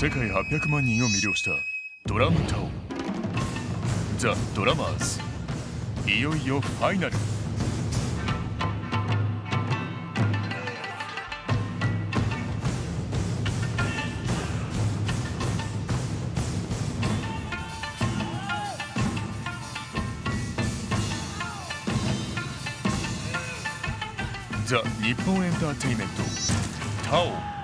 世界800万人を魅了したドラムタオザ・ドラマーズ、いよいよファイナル。ザ・日本エンターテイメントタオ